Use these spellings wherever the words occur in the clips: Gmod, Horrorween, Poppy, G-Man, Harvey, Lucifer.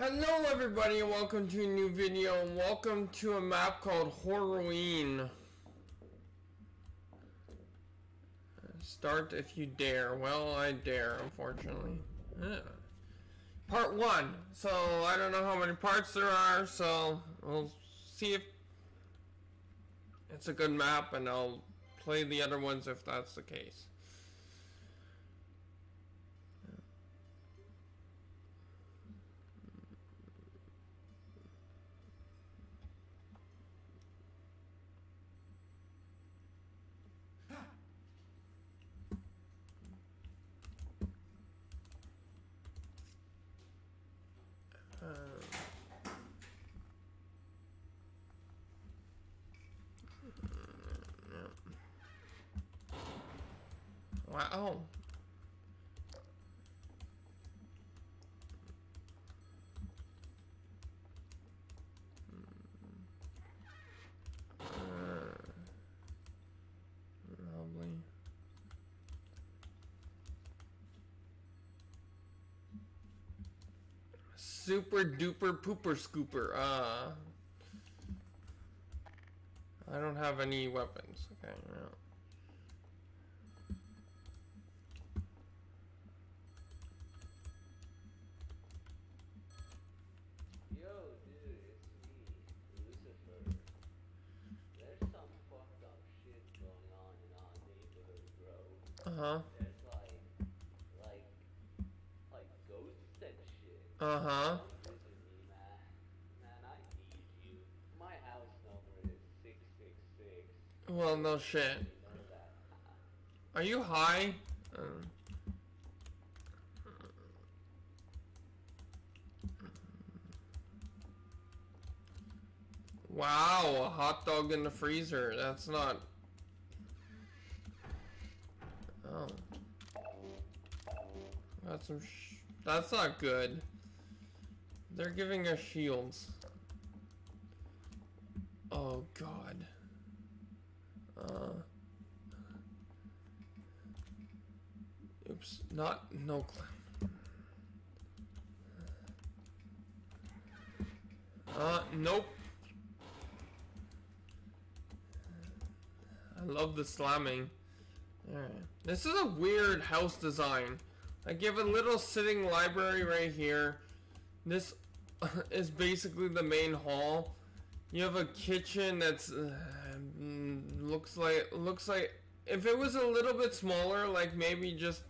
Hello everybody and welcome to a new video and welcome to a map called Horrorween. Start if you dare. Well, I dare, unfortunately. Yeah. Part 1. So, I don't know how many parts there are, so we'll see if it's a good map and I'll play the other ones if that's the case. No. Wow. Lovely. Super duper pooper scooper. I don't have any weapons. Okay, no. Yo, dude, it's me, Lucifer. There's some fucked up shit going on in our neighborhood, bro. There's like ghosts and shit. Man, I need you. My house number is 666. Well, no shit. Are you high? Wow, a hot dog in the freezer. That's not. Oh. That's some that's not good. They're giving us shields. Oh god. Oops, not no climb. Nope. I love the slamming. Alright. This is a weird house design. I give a little sitting library right here. This is basically the main hall. You have a kitchen that's looks like if it was a little bit smaller, like maybe just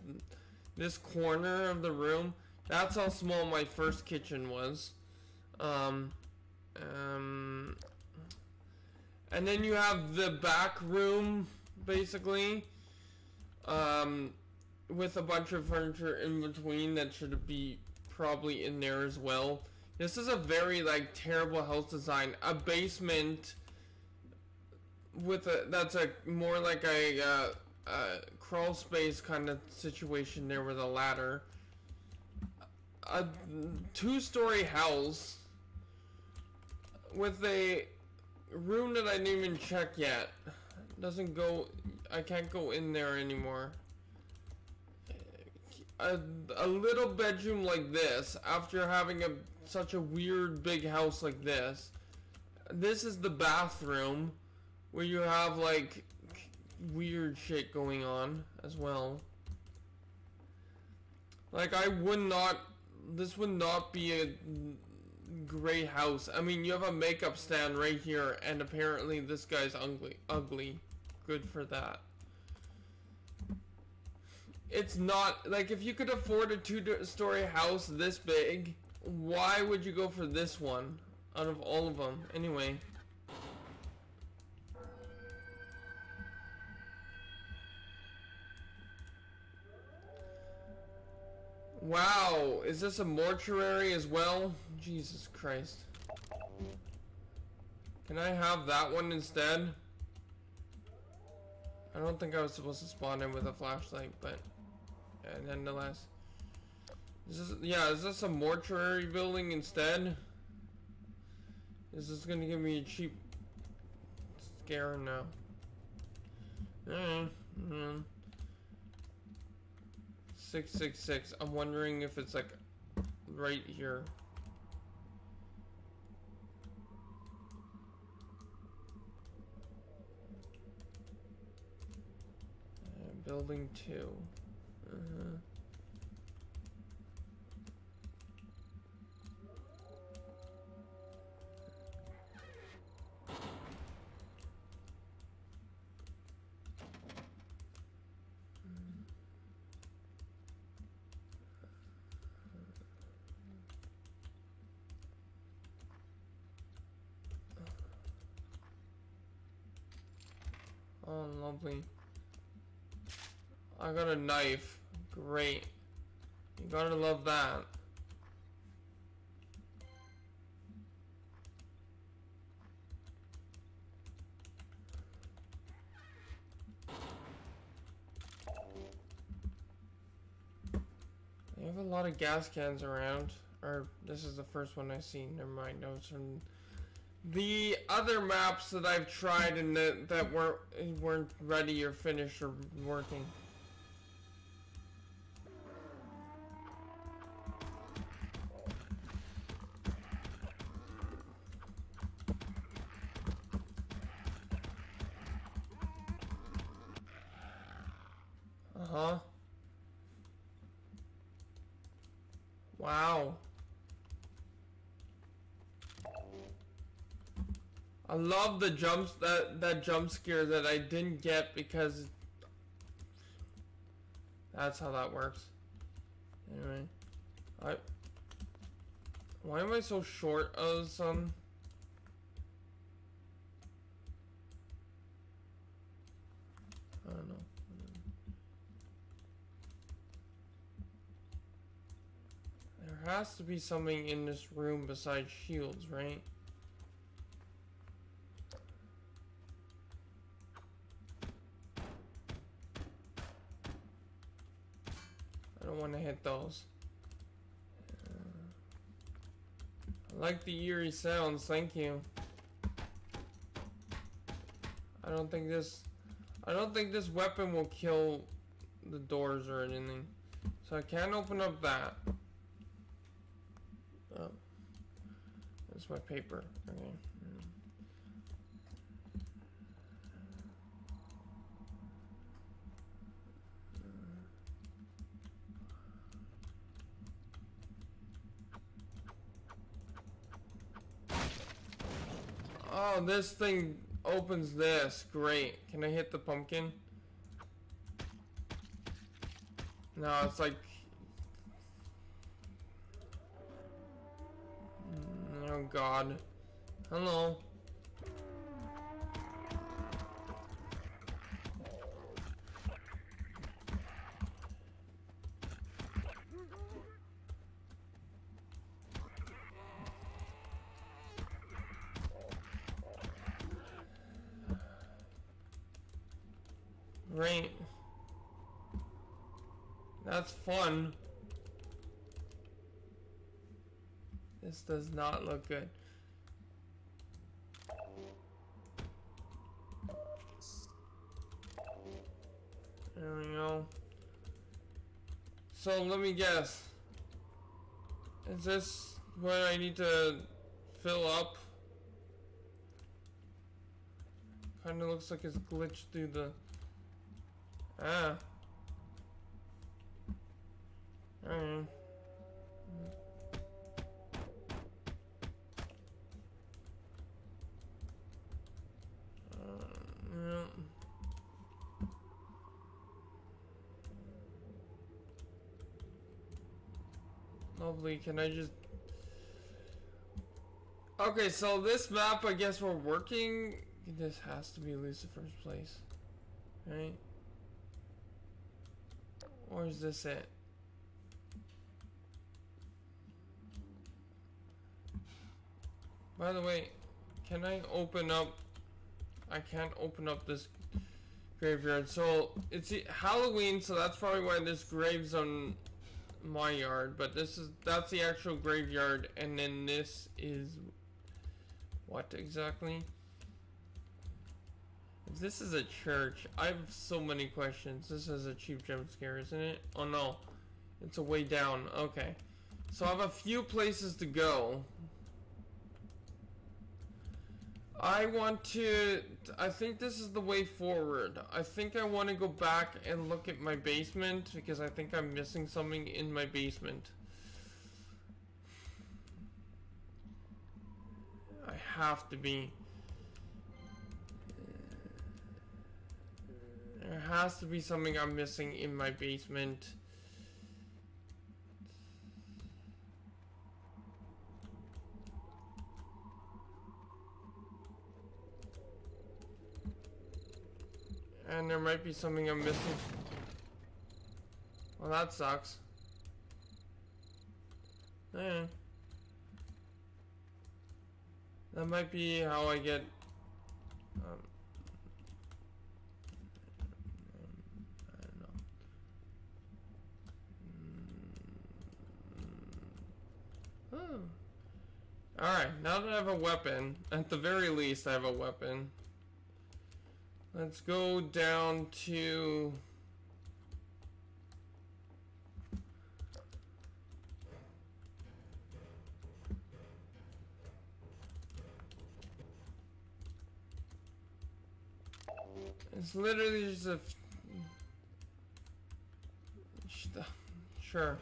this corner of the room. That's how small my first kitchen was. And then you have the back room, basically. With a bunch of furniture in between that should be probably in there as well. This is a very like terrible house design. A basement with a that's a more like a crawl space kind of situation there with a ladder. A two-story house with a room that I didn't even check yet. Doesn't go. I can't go in there anymore. A little bedroom like this, after having such a weird big house like this. This is the bathroom, where you have like weird shit going on as well. Like this would not be a great house. I mean, you have a makeup stand right here, and apparently this guy's ugly. Good for that. It's not, like, if you could afford a two-story house this big, why would you go for this one out of all of them? Anyway. Wow, is this a mortuary as well? Jesus Christ. Can I have that one instead? I don't think I was supposed to spawn in with a flashlight, but nonetheless. Is this a mortuary building instead? Is this gonna give me a cheap scare now? Mm-hmm. 666. I'm wondering if it's like right here. Building 2. Oh, lovely. I got a knife. Great. You gotta love that. They have a lot of gas cans around. Or, this is the first one I've seen. Never mind. No, it's from the other maps that I've tried and that weren't ready or finished or working. Wow. I love the jumps that jump scare that I didn't get because that's how that works. Anyway, why am I so short of some? I don't know. There has to be something in this room besides shields, right? I don't want to hit those. I like the eerie sounds, thank you. I don't think this weapon will kill the doors or anything. So I can't open up that. Oh. That's my paper. Okay. Oh, this thing opens this. Great. Can I hit the pumpkin? No, it's like... Oh, God. Hello. Great. That's fun. This does not look good. There we go. So let me guess. Is this what I need to fill up? Kinda looks like it's glitched through the... Ah. Alright. Yeah. Lovely, can I just... Okay, so this map, I guess we're working... This has to be Lucifer's place. Right? Or is this it? By the way, can I open up? I can't open up this graveyard. So it's Halloween, so that's probably why there's graves on my yard. But that's the actual graveyard, and then this is what exactly? If this is a church, I have so many questions. This is a cheap jump scare, isn't it? Oh no, it's a way down. Okay, so I have a few places to go. I want to... I think this is the way forward. I think I want to go back and look at my basement, because I think I'm missing something in my basement. I have to be. There has to be something I'm missing in my basement. And there might be something I'm missing. Well, that sucks. Yeah. That might be how I get... I don't know. Alright, now that I have a weapon, at the very least I have a weapon. Let's go down to... It's literally just a... Sure.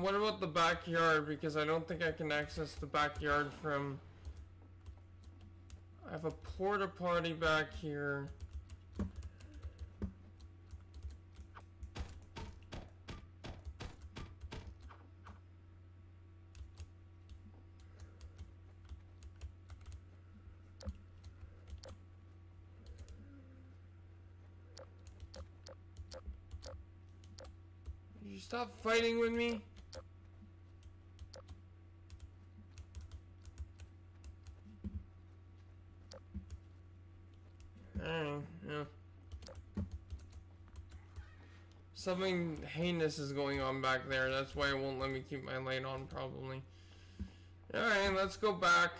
What about the backyard? Because I don't think I can access the backyard from... I have a porta potty back here. Would you stop fighting with me? Something heinous is going on back there. That's why it won't let me keep my light on, probably. Alright, let's go back.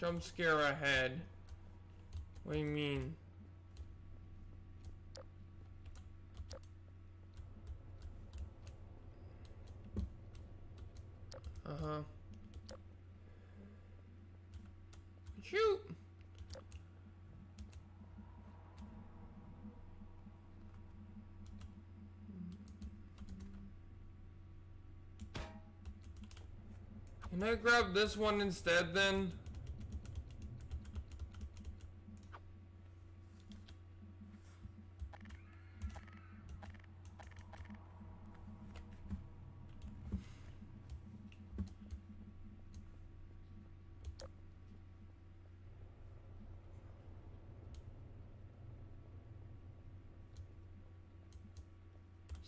Jump scare ahead. What do you mean? Uh-huh. Shoot! Can I grab this one instead, then?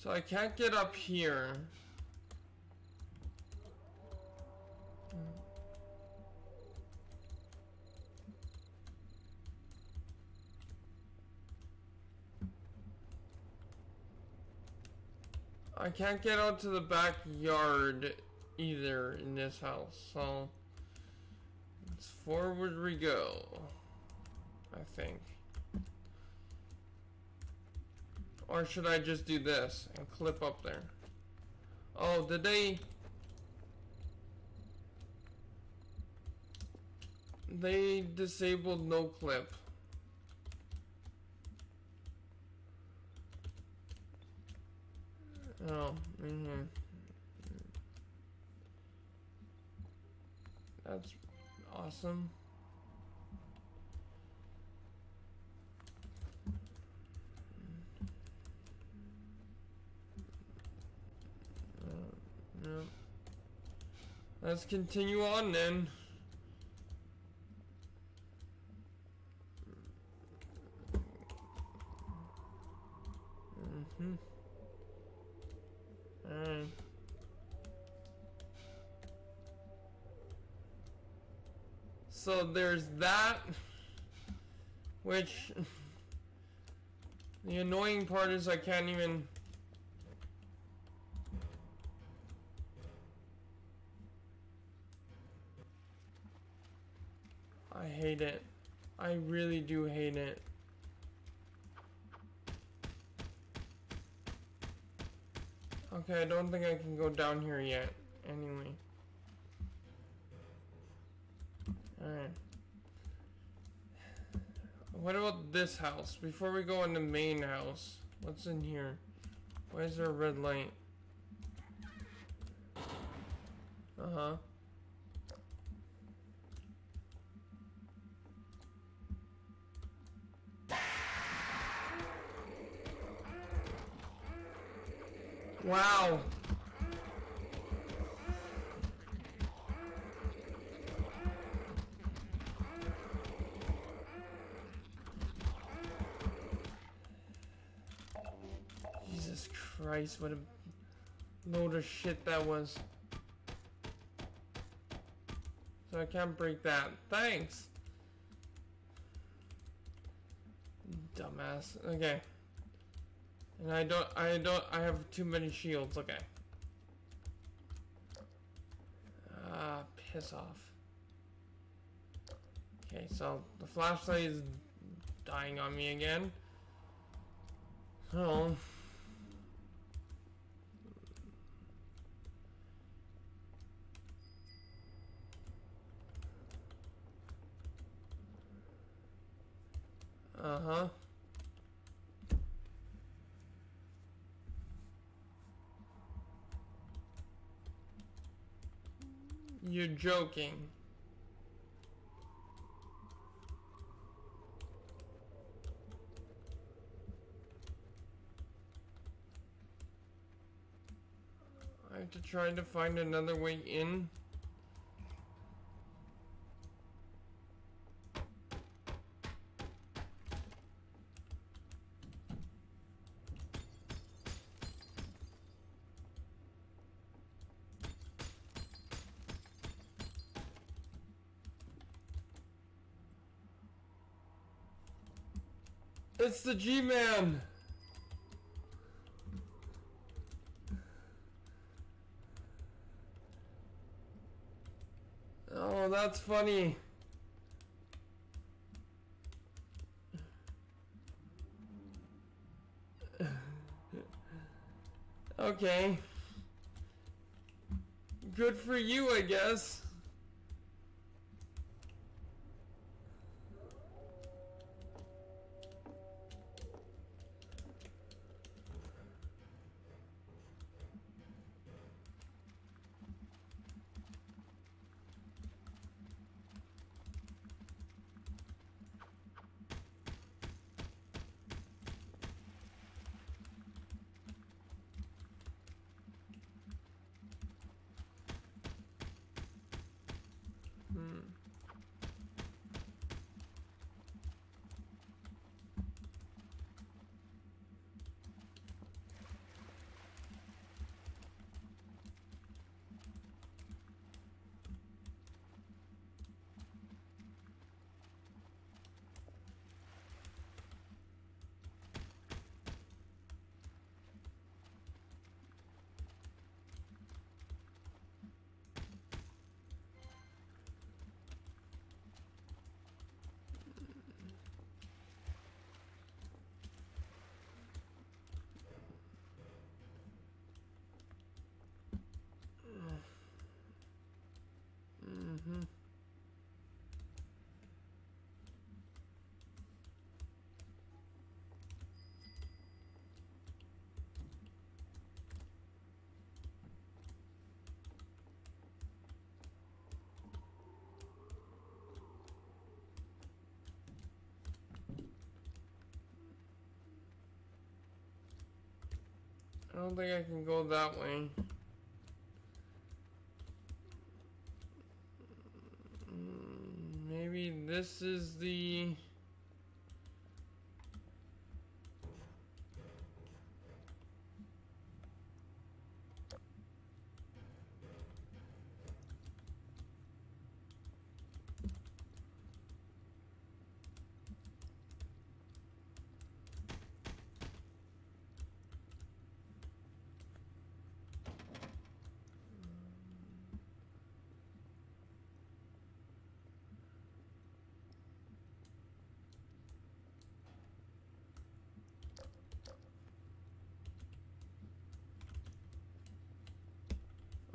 So I can't get up here. I can't get out to the backyard either in this house, so let's forward we go, I think. Or should I just do this and clip up there? Oh, did they disabled no clip. Oh, That's awesome. Yeah. Let's continue on then. So there's that, which the annoying part is I can't even... I hate it. I really do hate it. Okay, I don't think I can go down here yet, anyway. Alright. What about this house? Before we go in the main house, what's in here? Why is there a red light? Uh-huh. Wow. Jesus Christ, what a load of shit that was. So I can't break that. Thanks. Dumbass. Okay. And I have too many shields, okay. Ah, piss off. Okay, so the flashlight is dying on me again. So... uh-huh. You're joking. I have to try to find another way in. It's the G-Man! Oh, that's funny. Okay. Good for you, I guess. I don't think I can go that way. Maybe this is the...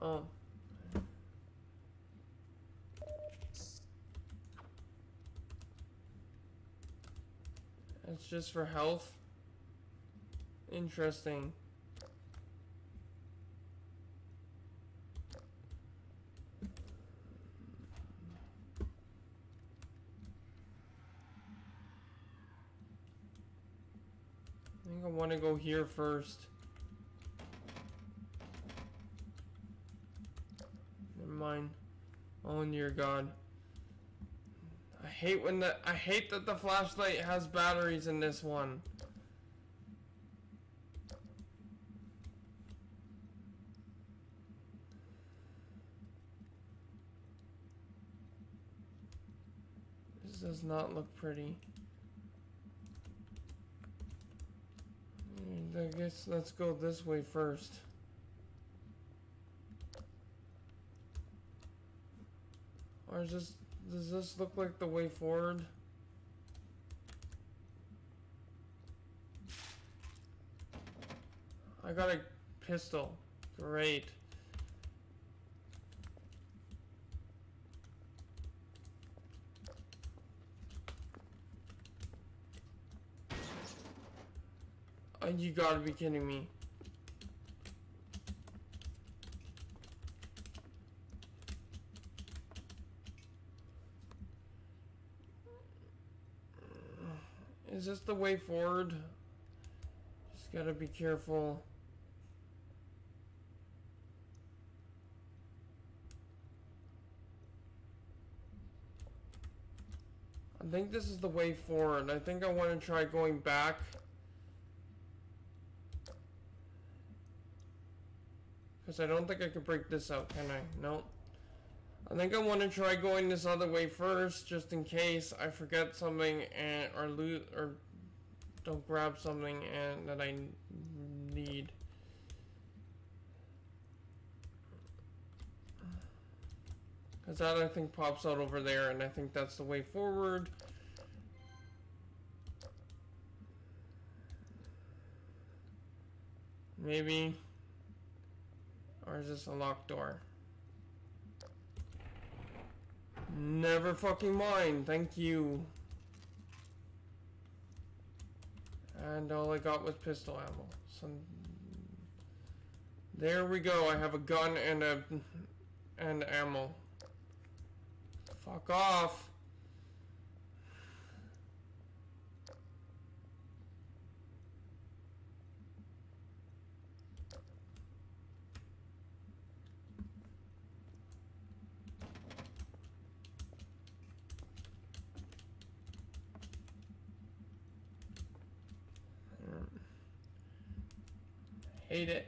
oh. Just for health? Interesting. I think I want to go here first. Never mind. Oh dear God. I hate that the flashlight has batteries in this one. This does not look pretty. I guess let's go this way first. Or just... does this look like the way forward? I got a pistol. Great. Oh, you gotta be kidding me. Is this the way forward? Just gotta be careful. I think this is the way forward. I think I want to try going back. Because I don't think I could break this out, can I? No. I think I want to try going this other way first, just in case I forget something and or don't grab something and that I need. Because that I think pops out over there, and I think that's the way forward. Maybe. Or is this a locked door? Never fucking mind, thank you. And all I got was pistol ammo. So there we go, I have a gun and ammo. Fuck off. Hate it.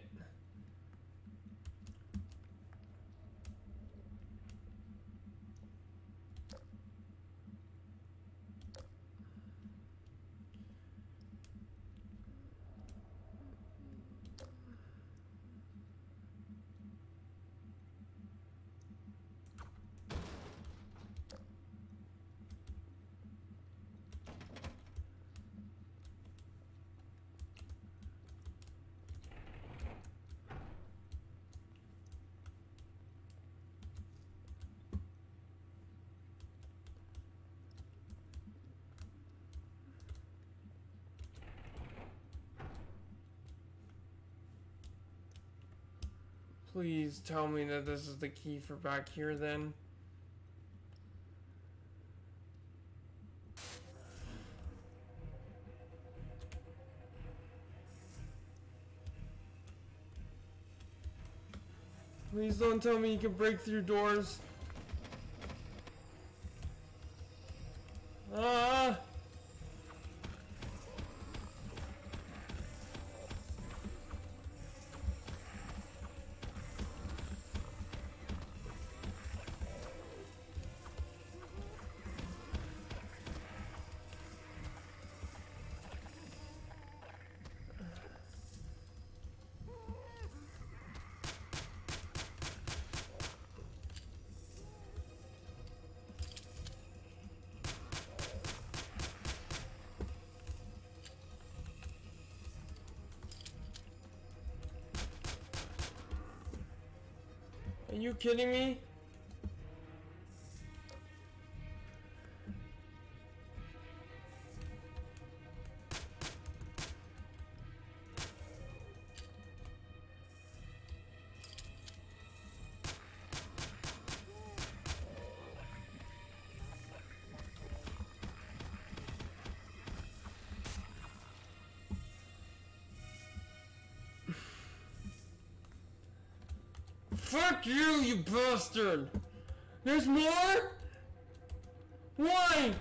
Please tell me that this is the key for back here then. Please don't tell me you can break through doors. Ah! Are you kidding me? Fuck you, you bastard! There's more? Why?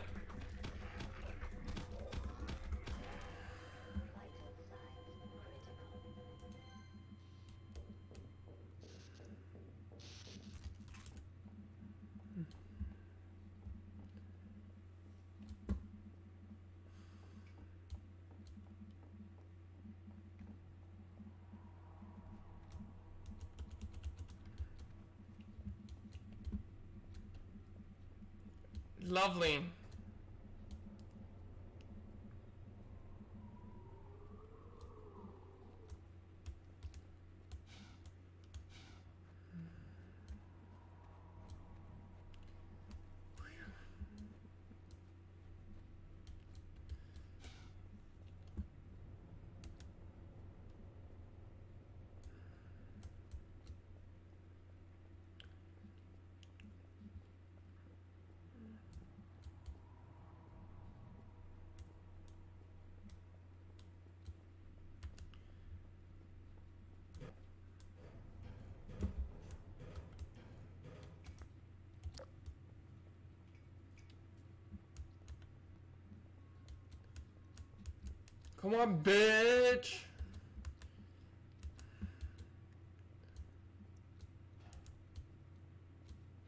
Lovely. Come on, bitch!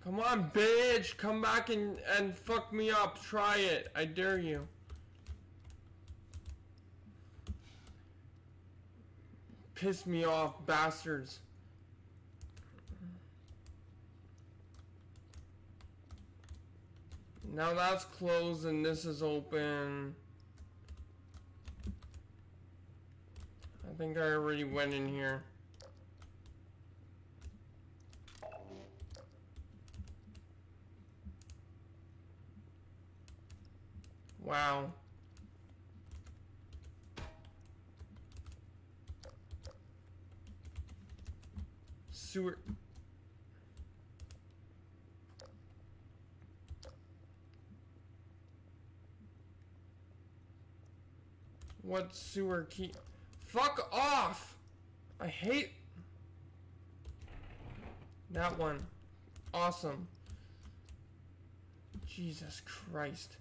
Come on, bitch! Come back and fuck me up. Try it. I dare you. Piss me off, bastards. Now that's closed and this is open. I think I already went in here. Wow. Sewer. What sewer key? Fuck off! I hate that one. Awesome. Jesus Christ.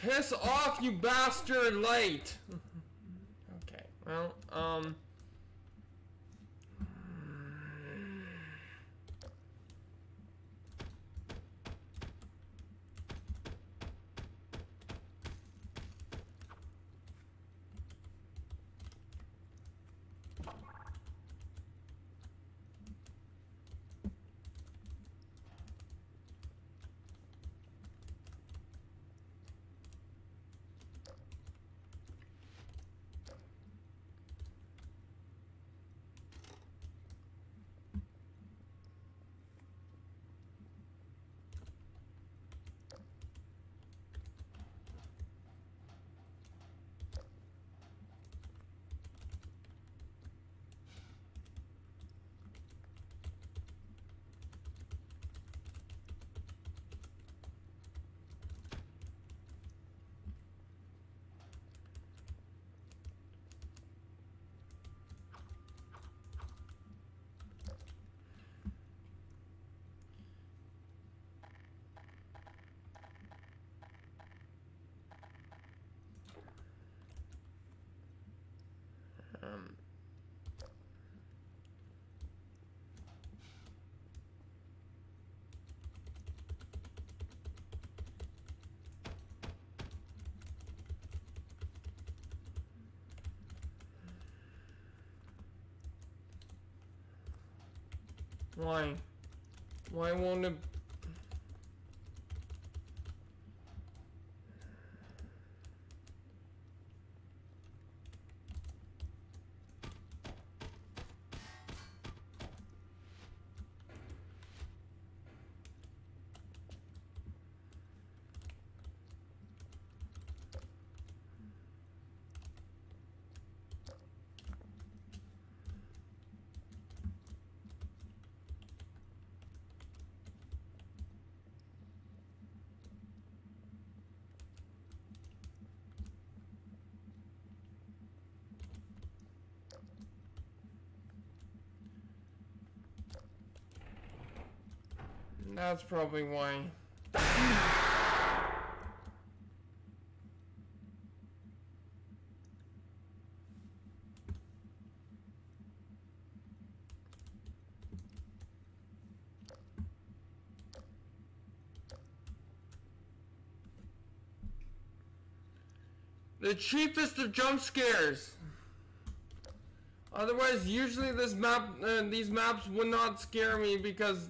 Piss off, you bastard light! Okay, well, why? Why won't it? That's probably why. The cheapest of jump scares. Otherwise, usually this map, these maps would not scare me because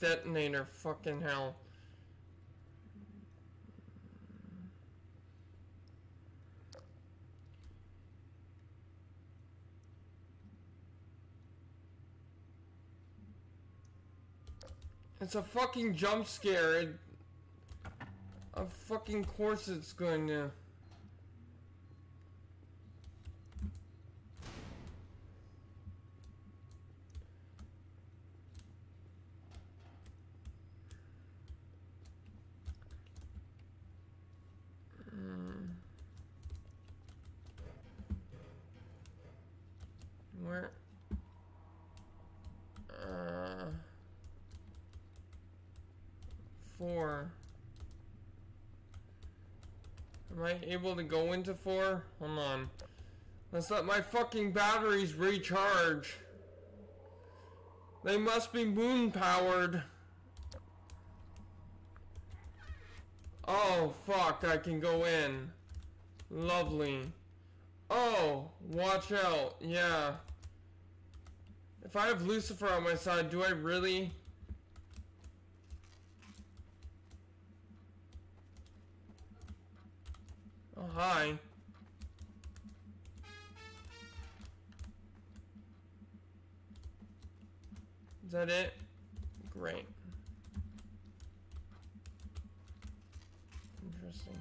detonator, fucking hell. It's a fucking jump scare. Of fucking course it's going to. Able to go into 4? Hold on. Let's let my fucking batteries recharge. They must be moon powered. Oh fuck, I can go in. Lovely. Oh, watch out. Yeah. If I have Lucifer on my side, do I really? Oh, hi. Is that it? Great. Interesting.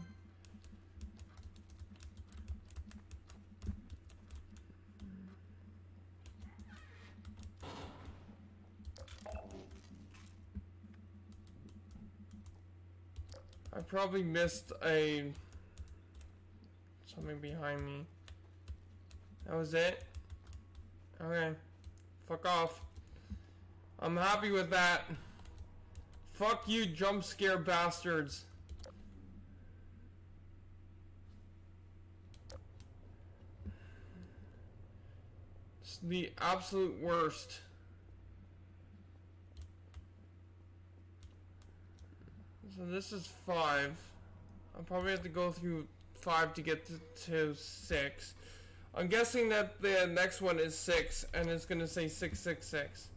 I probably missed a... something behind me. That was it? Okay. Fuck off. I'm happy with that. Fuck you, jump scare bastards. It's the absolute worst. So this is 5. I'll probably have to go through 5 to get to 6. I'm guessing that the next one is 6 and it's gonna say 666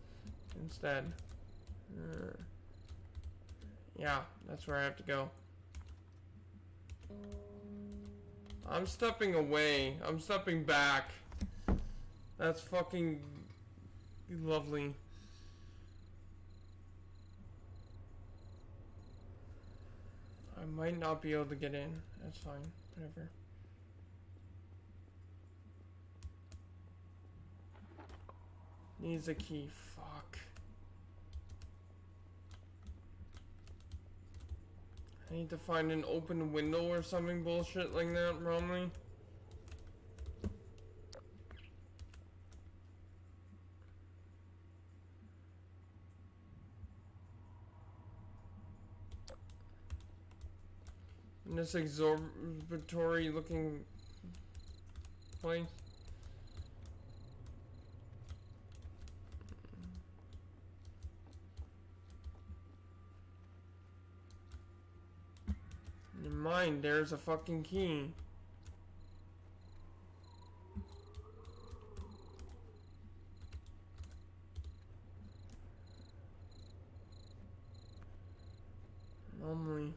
instead. Yeah, that's where I have to go. I'm stepping away. I'm stepping back. That's fucking lovely. I might not be able to get in. That's fine. Whatever. Needs a key. Fuck. I need to find an open window or something bullshit like that, probably. In this exorbitant looking place. Never mind, there's a fucking key. Normally.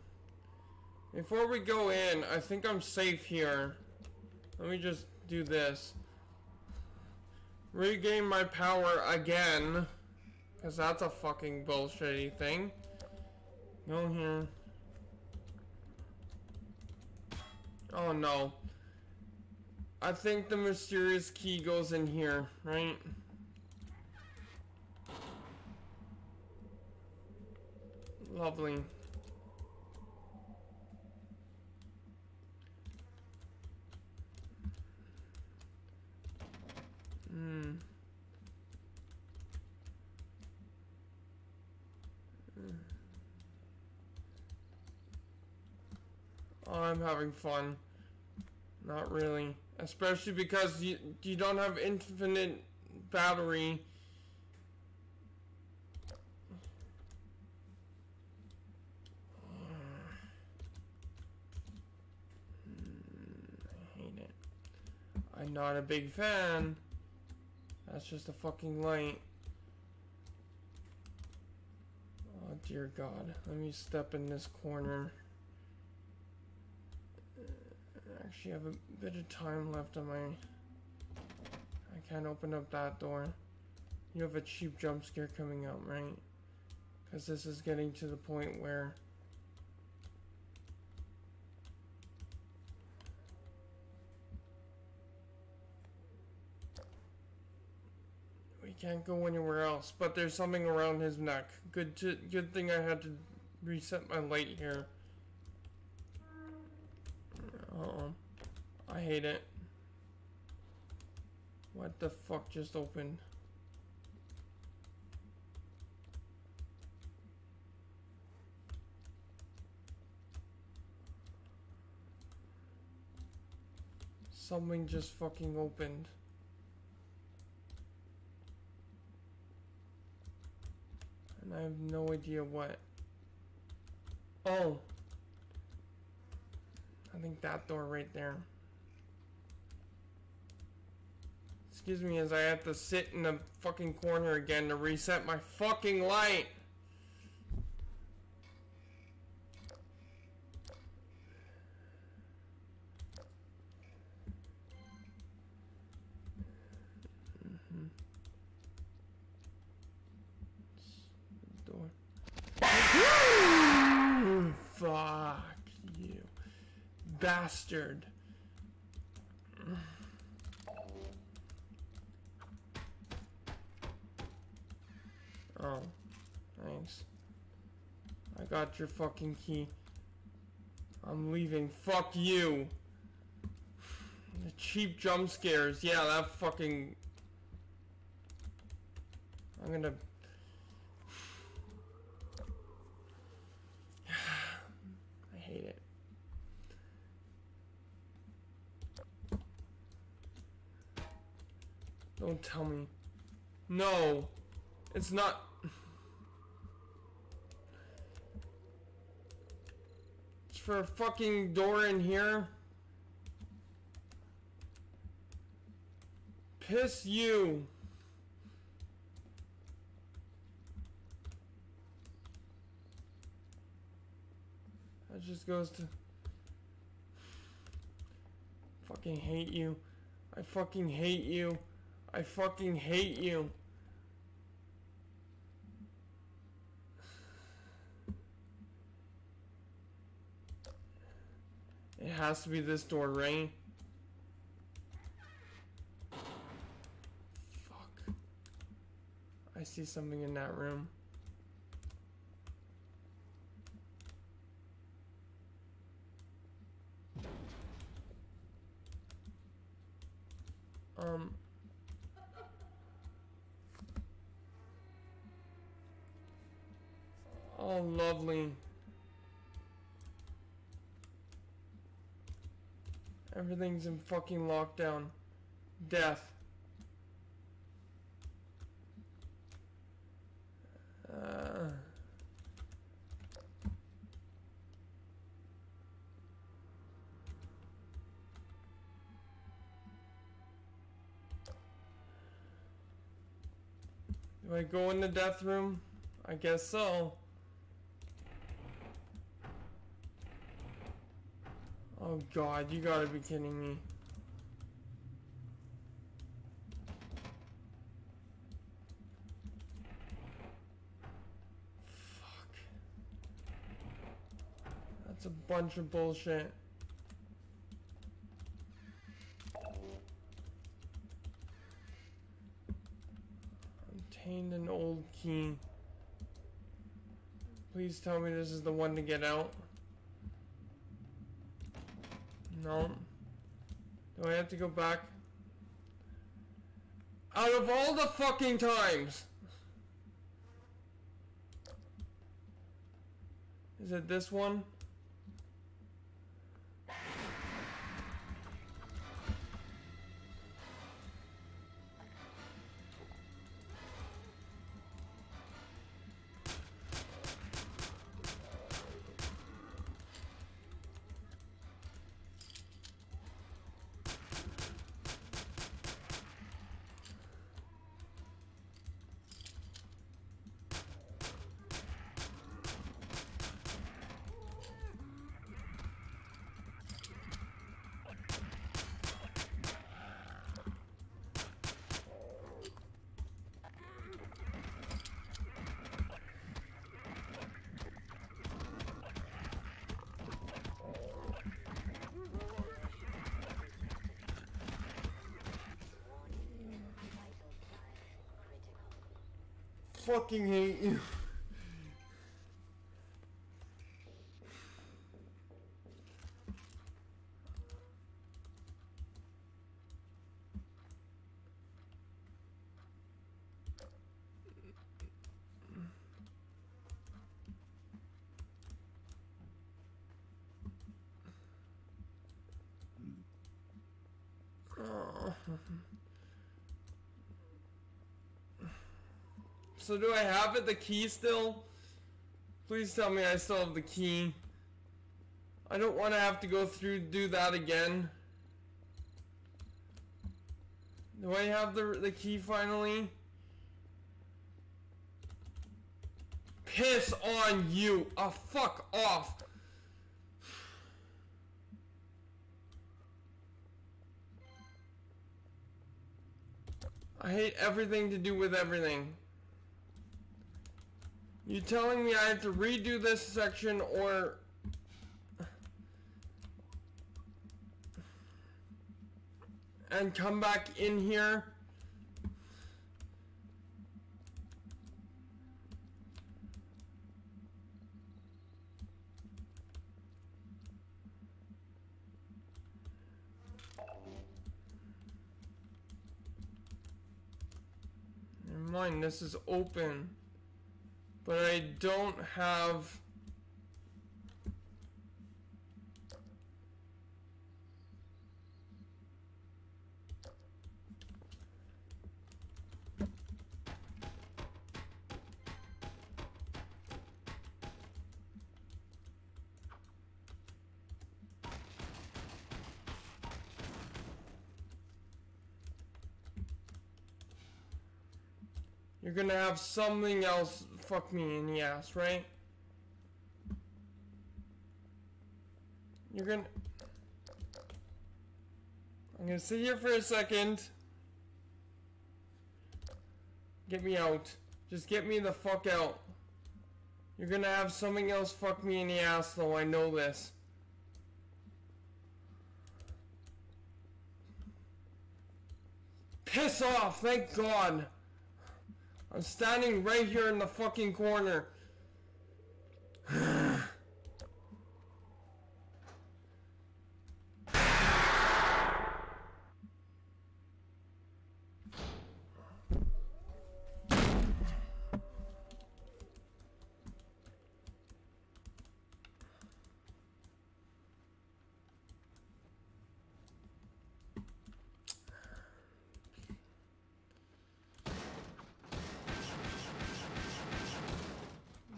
Before we go in, I think I'm safe here. Let me just do this. Regain my power again. Because that's a fucking bullshitty thing. Go here. Oh no. I think the mysterious key goes in here, right? Lovely. Hmm. Oh, I'm having fun. Not really. Especially because you don't have infinite battery. I hate it. I'm not a big fan. That's just a fucking light. Oh dear God. Let me step in this corner. Actually, I have a bit of time left on my... I can't open up that door. You have a cheap jump scare coming up, right? Because this is getting to the point where... we can't go anywhere else, but there's something around his neck. Good thing I had to reset my light here. Uh-oh. I hate it. What the fuck just opened? Something just fucking opened. And I have no idea what. Oh! I think that door right there. Excuse me as I have to sit in the fucking corner again to reset my fucking light. Mm-hmm. The door. Ooh, fuck you. Bastard. Oh, thanks. I got your fucking key. I'm leaving. Fuck you. The cheap jump scares. Yeah, that fucking... I'm gonna... I hate it. Don't tell me. No. It's not. It's for a fucking door in here. Piss you. That just goes to. Fucking hate you. I fucking hate you. I fucking hate you. It has to be this door, right? Fuck. I see something in that room. Oh, lovely. Everything's in fucking lockdown. Death. Do I go in the death room? I guess so. Oh God, you gotta be kidding me. bunch of bullshit. Obtained an old key. Please tell me this is the one to get out. No. Do I have to go back? Out of all the fucking times! Is it this one? Fucking hate you. So do I have it, the key still? Please tell me I still have the key. I don't want to have to go through do that again. Do I have the key finally? Piss on you! Oh, fuck off! I hate everything to do with everything. You telling me I have to redo this section or... and come back in here? Never mind, this is open. But I don't have... You're gonna have something else fuck me in the ass, right? You're gonna... I'm gonna sit here for a second. Get me out. Just get me the fuck out. You're gonna have something else fuck me in the ass though, I know this. Piss off, thank God! I'm standing right here in the fucking corner.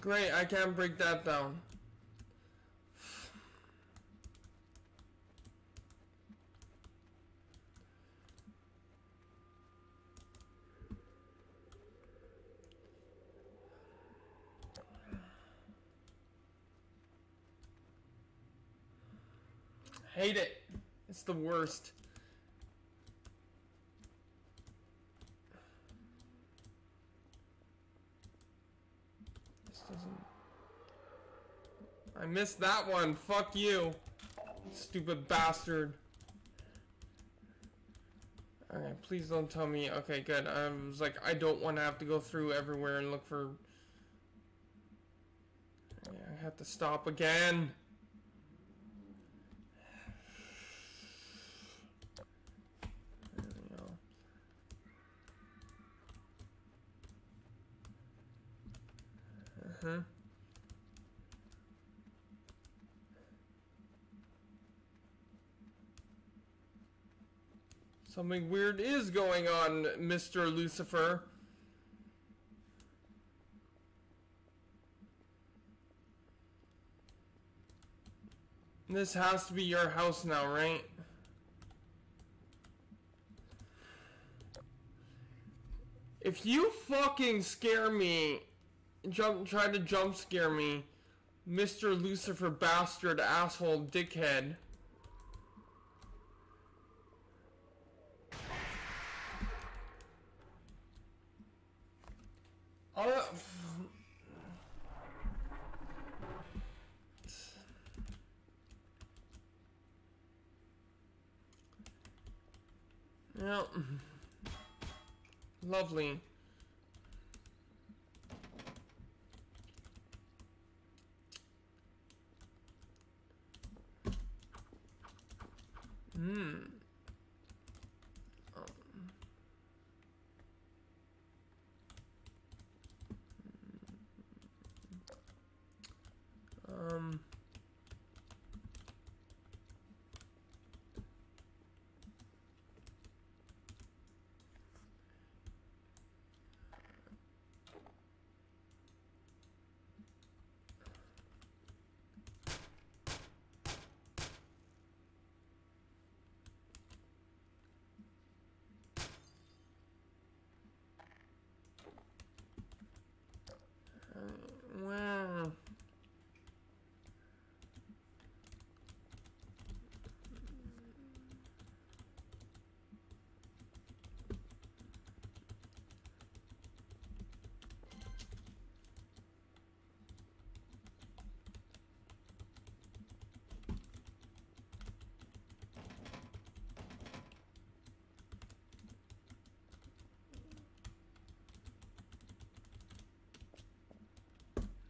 Great, I can't break that down. Hate it. It's the worst. I missed that one. Fuck you, stupid bastard. Okay, please don't tell me. Okay, good. I was like, I don't want to have to go through everywhere and look for... Yeah, I have to stop again. Uh-huh. Something weird is going on, Mr. Lucifer. This has to be your house now, right? If you fucking scare me, try to jump scare me, Mr. Lucifer bastard asshole dickhead. Yeah. Lovely. Hmm. Wow.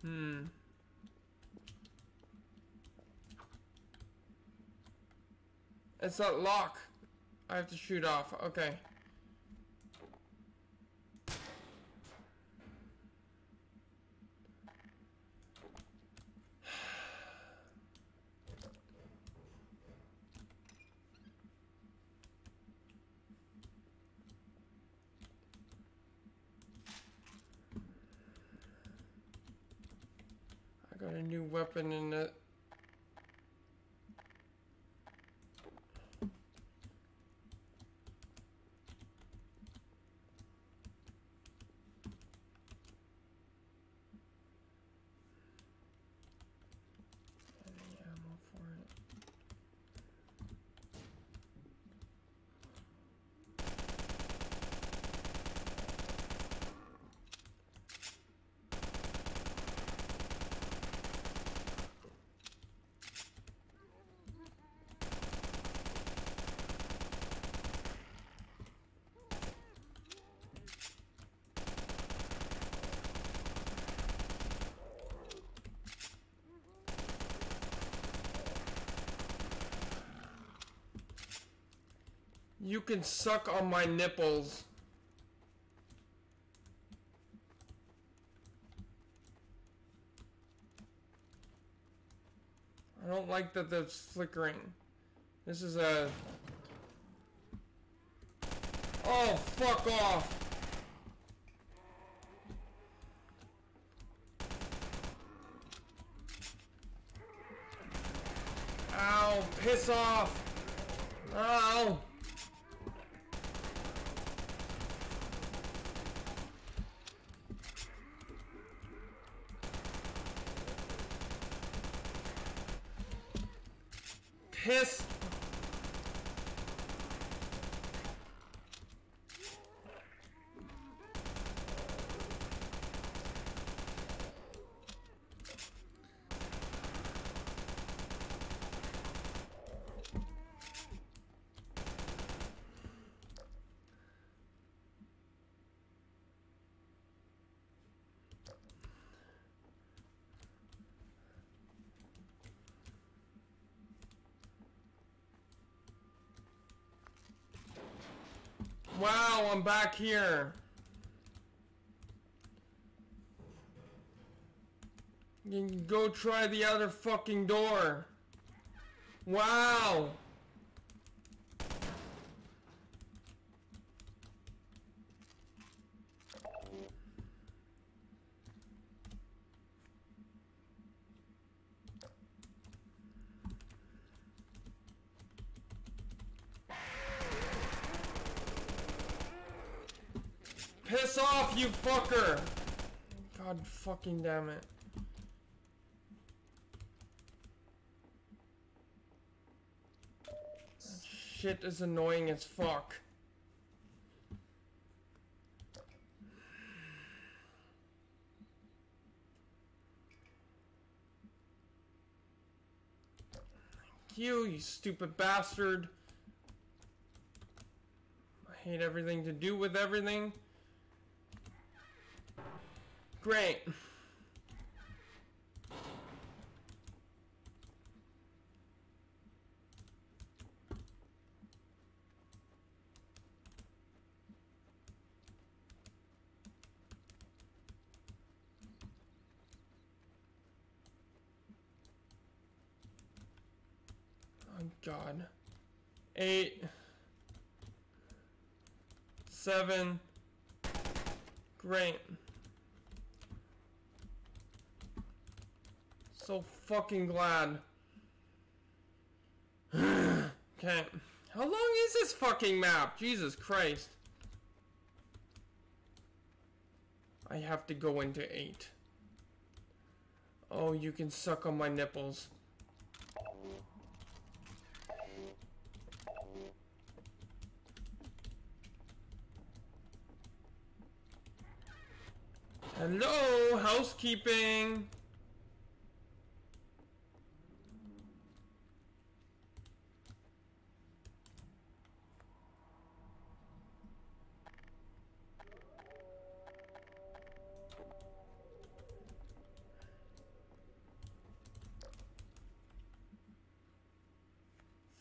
Hmm. It's that lock. I have to shoot off. Okay. I got a new weapon in it. Any ammo for it. You can suck on my nipples. I don't like that that's flickering. This is a... Oh, fuck off! Ow, piss off! Ow! Piss. Wow, I'm back here. You can go try the other fucking door. Wow. Piss off, you fucker! God fucking damn it. That shit is annoying as fuck. Thank you, you stupid bastard. I hate everything to do with everything. Great. Oh God. 8, 7. Great. So fucking glad. Okay. How long is this fucking map? Jesus Christ. I have to go into 8. Oh, you can suck on my nipples. Hello, housekeeping.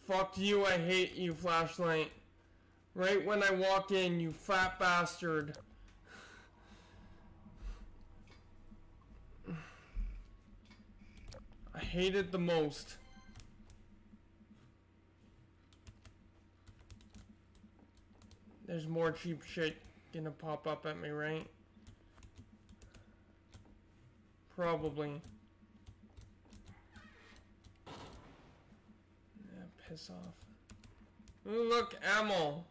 Fuck you, I hate you, flashlight. Right when I walk in, you fat bastard. I hate it the most. There's more cheap shit gonna pop up at me, right? Probably. Piss off. Ooh, look, ammo.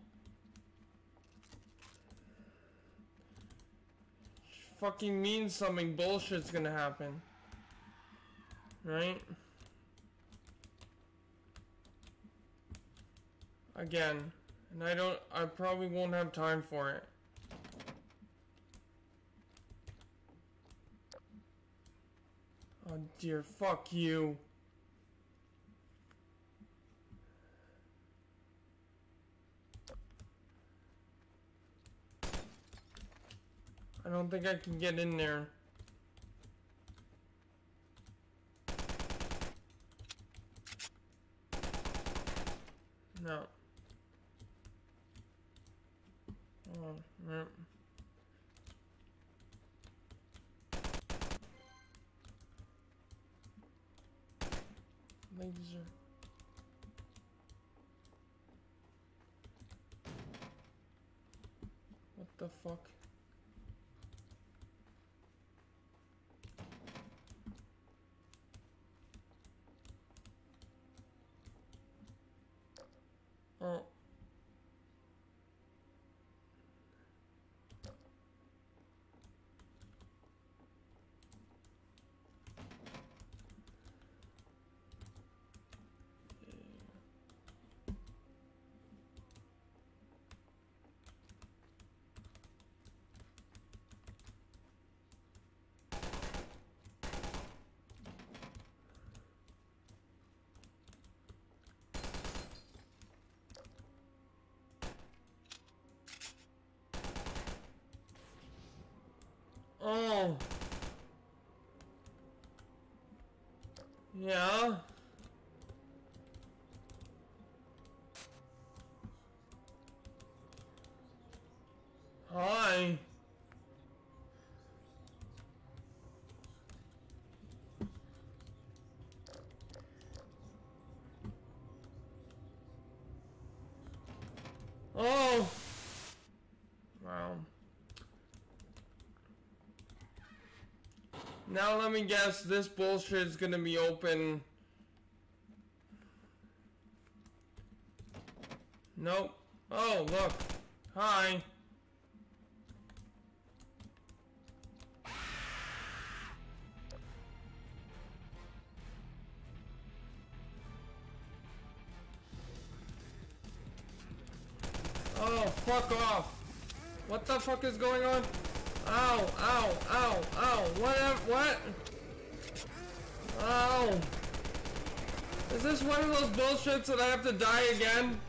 Fucking means something bullshit's gonna happen. Right? Again. And I probably won't have time for it. Oh dear, fuck you. I don't think I can get in there. No. Oh, right. Ladies are. What the fuck? Oh. Oh. Yeah. Oh! Wow. Now let me guess, this bullshit is gonna be open. Nope. Oh, look. Hi. Oh, fuck off. What the fuck is going on? Ow, ow, ow, ow. What? Ow. Is this one of those bullshits that I have to die again?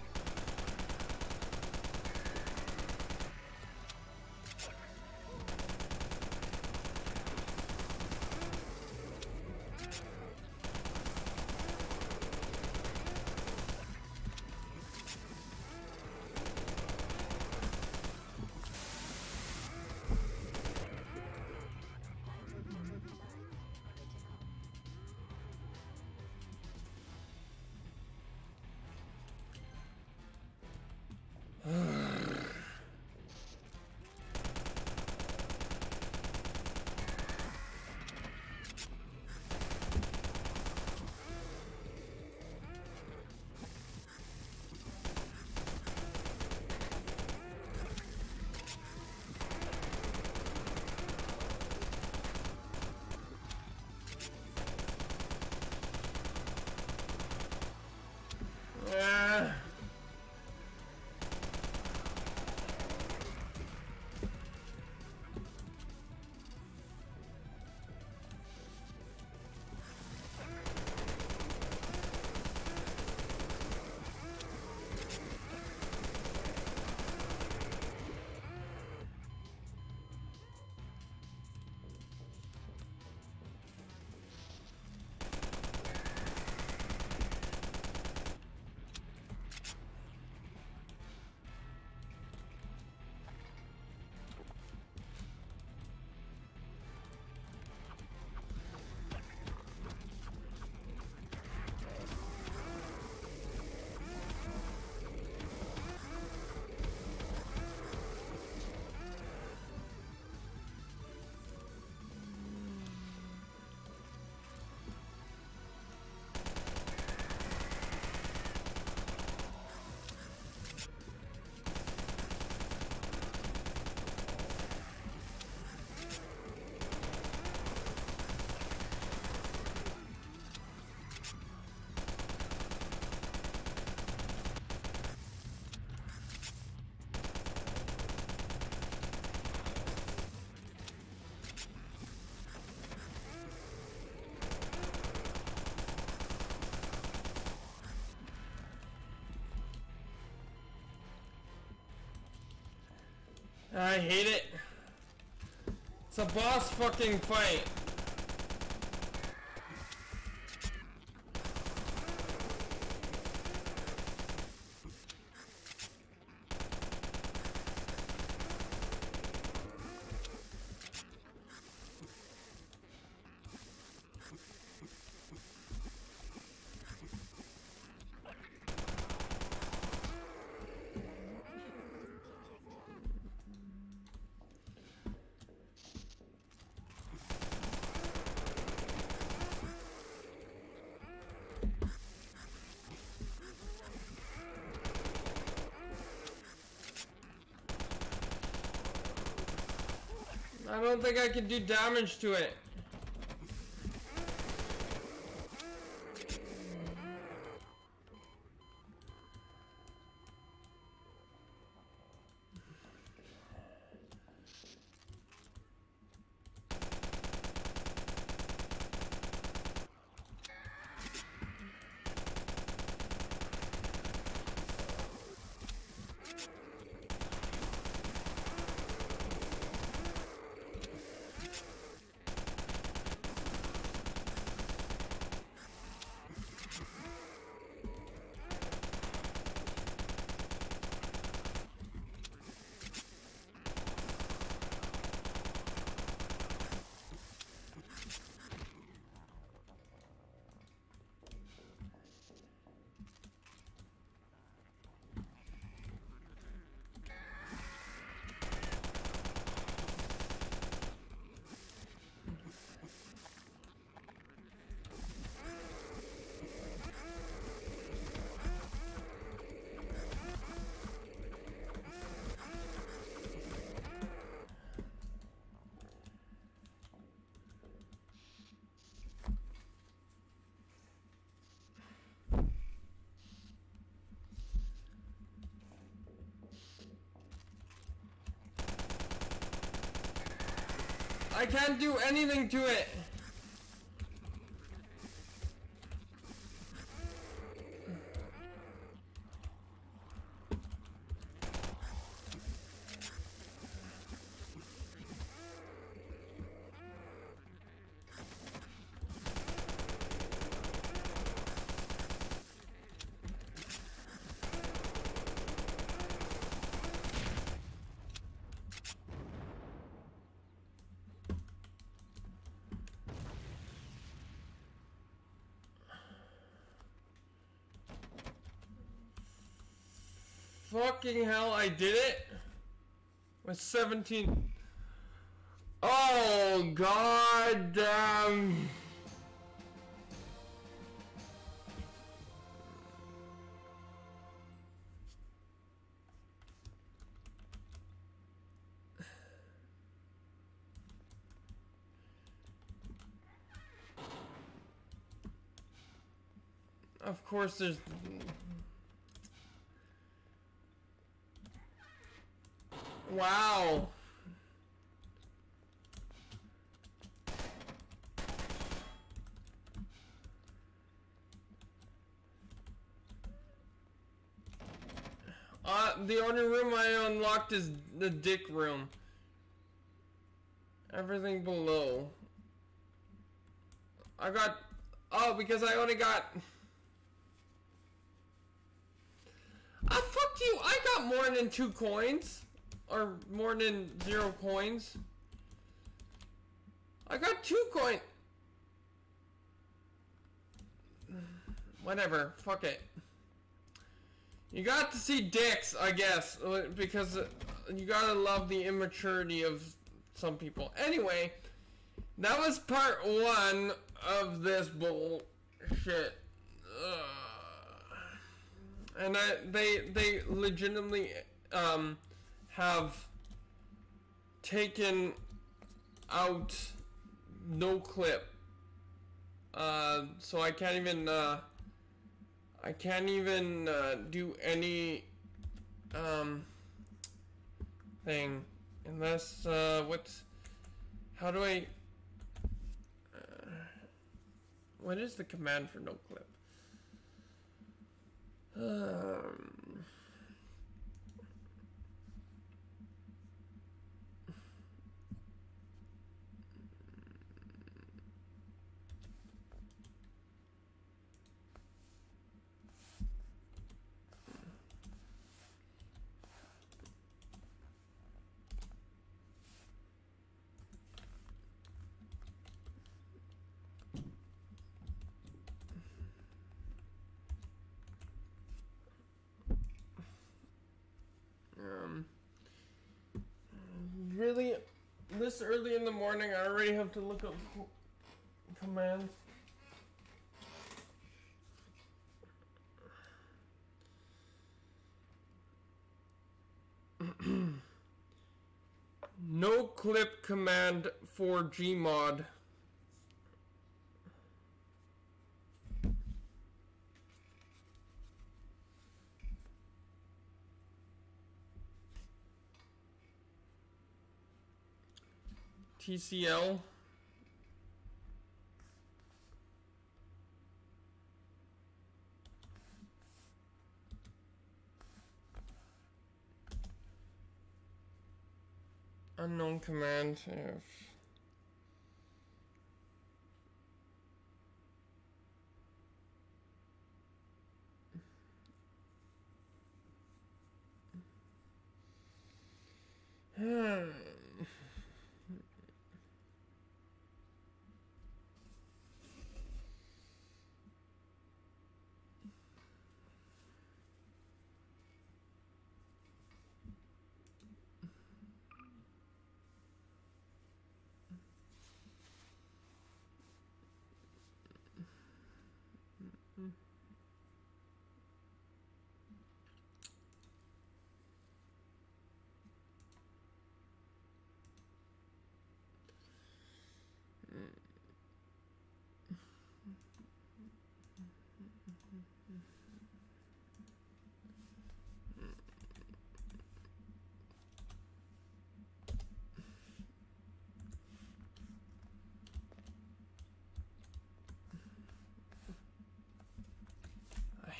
I hate it. It's a boss fucking fight. I don't think I can do damage to it. I can't do anything to it. Fucking hell, I did it with 17. Oh, god damn. Of course, there's. Wow. The only room I unlocked is the dick room. Everything below. I got... Oh, because I only got... I fucked you! I got more than 2 coins. Or more than 0 coins. I got 2 coins. Whatever, fuck it. You got to see dicks, I guess, because you gotta love the immaturity of some people. Anyway, that was part 1 of this bullshit. Ugh. And they legitimately have taken out no clip, so I can't even do any thing unless how do I what is the command for no clip? Really, this early in the morning, I already have to look up commands. No clip command for Gmod. TCL. Unknown command.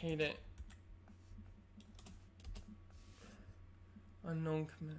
hate it. Unknown command.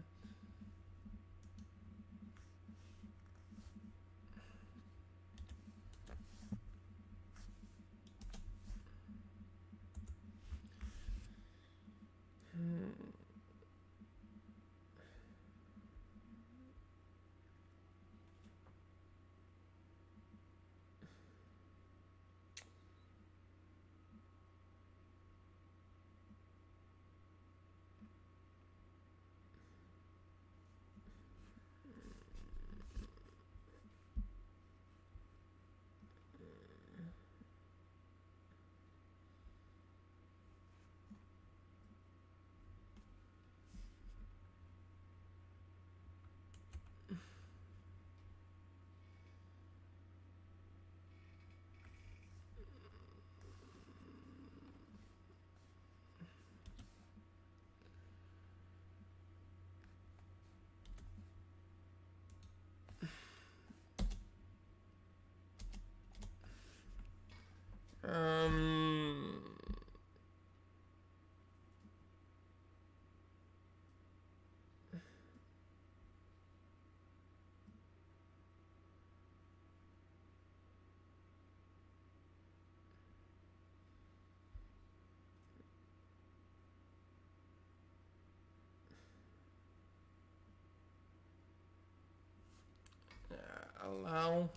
Allow. No.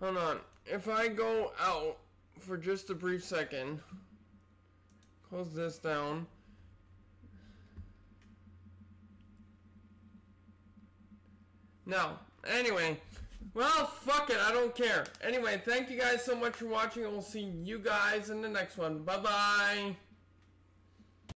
Hold on, if I go out for just a brief second, close this down. No, anyway, well, fuck it, I don't care. Anyway, thank you guys so much for watching, and we'll see you guys in the next one. Bye-bye.